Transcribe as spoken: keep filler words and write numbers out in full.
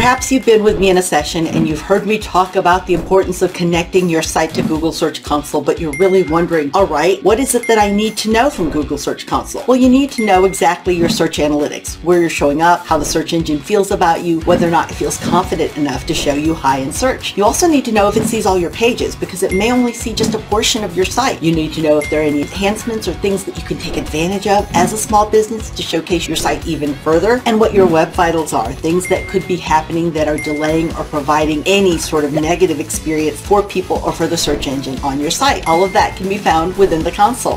Perhaps you've been with me in a session and you've heard me talk about the importance of connecting your site to Google Search Console, but you're really wondering, all right, what is it that I need to know from Google Search Console? Well, you need to know exactly your search analytics, where you're showing up, how the search engine feels about you, whether or not it feels confident enough to show you high in search. You also need to know if it sees all your pages, because it may only see just a portion of your site. You need to know if there are any enhancements or things that you can take advantage of as a small business to showcase your site even further, and what your web vitals are, things that could be happening happening that are delaying or providing any sort of negative experience for people or for the search engine on your site. All of that can be found within the console.